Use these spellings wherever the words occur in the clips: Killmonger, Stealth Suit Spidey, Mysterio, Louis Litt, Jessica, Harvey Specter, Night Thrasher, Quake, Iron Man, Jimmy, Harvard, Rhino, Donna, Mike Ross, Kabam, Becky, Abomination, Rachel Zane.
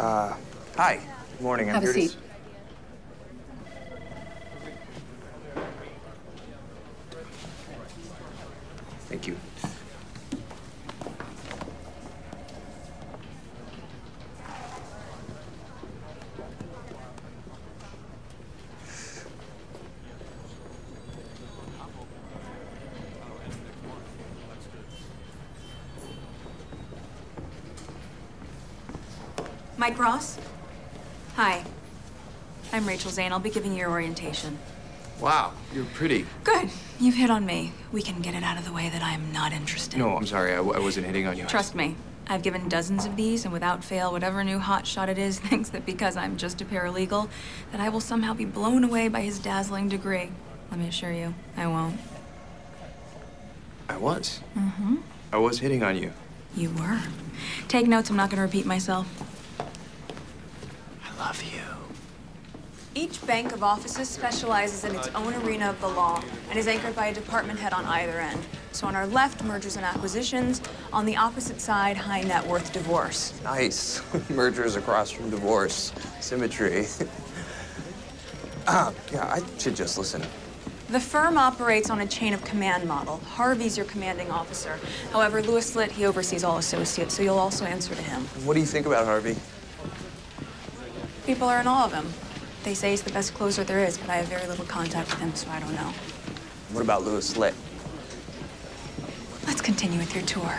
Hi. Good morning. I'm here to... Have a seat. Thank you. Mike Ross? Hi. I'm Rachel Zane. I'll be giving you your orientation. Wow, you're pretty. Good. You've hit on me. We can get it out of the way that I am not interested. No, I'm sorry. I wasn't hitting on you. Trust me. I've given dozens of these, and without fail, whatever new hotshot it is thinks that because I'm just a paralegal, that I will somehow be blown away by his dazzling degree. Let me assure you, I won't. I was. Mm-hmm. I was hitting on you. You were. Take notes. I'm not going to repeat myself. Love you. Each bank of offices specializes in its own arena of the law and is anchored by a department head on either end. So on our left, mergers and acquisitions. On the opposite side, high net worth divorce. Nice. Mergers across from divorce. Symmetry. Yeah, I should just listen. The firm operates on a chain of command model. Harvey's your commanding officer. However, Louis Litt, he oversees all associates, so you'll also answer to him. What do you think about Harvey? People are in awe of him. They say he's the best closer there is, but I have very little contact with him, so I don't know. What about Louis Litt? Let's continue with your tour.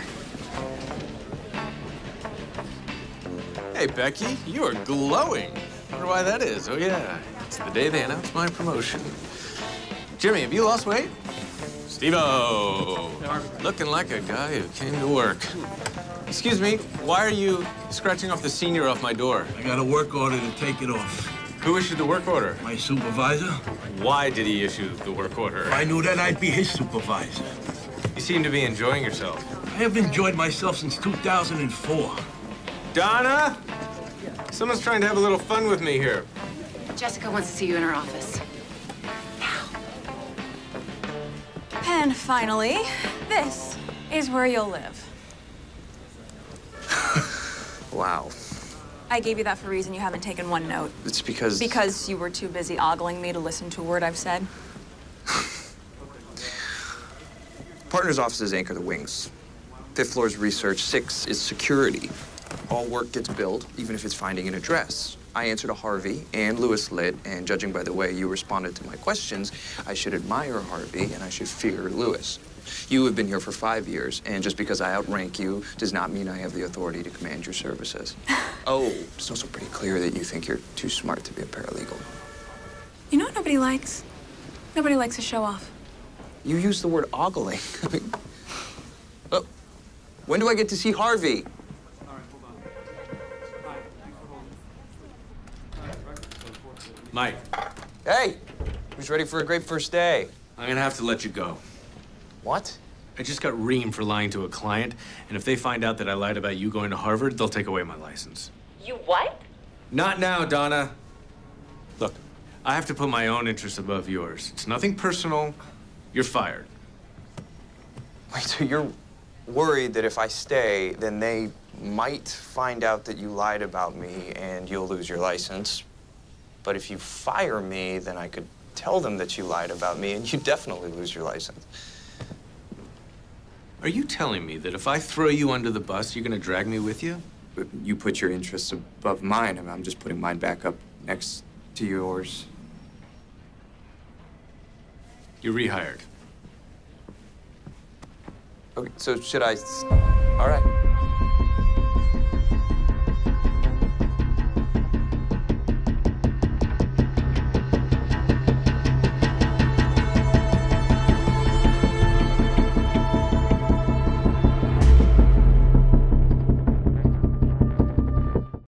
Hey, Becky, you are glowing. I wonder why that is. Oh, yeah. It's the day they announced my promotion. Jimmy, have you lost weight? Steve-o. Looking like a guy who came to work. Excuse me, why are you scratching off the senior off my door? I got a work order to take it off. Who issued the work order? My supervisor. Why did he issue the work order? If I knew that, I'd be his supervisor. You seem to be enjoying yourself. I have enjoyed myself since 2004. Donna? Someone's trying to have a little fun with me here. Jessica wants to see you in her office. Now. And finally, this is where you'll live. Wow. I gave you that for a reason. You haven't taken one note. It's because... Because you were too busy ogling me to listen to a word I've said. Partners' offices anchor the wings. Fifth floor's research. Sixth is security. All work gets billed, even if it's finding an address. I answer to Harvey and Louis Litt, and judging by the way you responded to my questions, I should admire Harvey and I should fear Louis. You have been here for 5 years, and just because I outrank you does not mean I have the authority to command your services. Oh, it's also pretty clear that you think you're too smart to be a paralegal. You know what nobody likes? Nobody likes a show-off. You use the word ogling. Oh, when do I get to see Harvey? All right, hold on. Hi, thanks for holding. All right, record goes forward. Mike. Hey, who's ready for a great first day? I'm gonna have to let you go. What? I just got reamed for lying to a client, and if they find out that I lied about you going to Harvard, they'll take away my license. You what? Not now, Donna. Look, I have to put my own interests above yours. It's nothing personal. You're fired. Wait, so you're worried that if I stay, then they might find out that you lied about me and you'll lose your license. But if you fire me, then I could tell them that you lied about me and you definitely lose your license. Are you telling me that if I throw you under the bus, you're gonna drag me with you? But you put your interests above mine, and I'm just putting mine back up next to yours. You're rehired. Okay, so should I... All right.